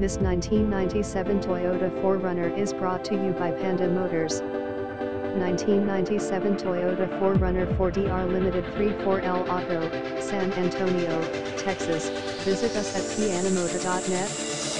This 1997 Toyota 4Runner is brought to you by Panda Motors. 1997 Toyota 4Runner 4DR Limited 34L Auto, San Antonio, Texas. Visit us at pandamotor.net.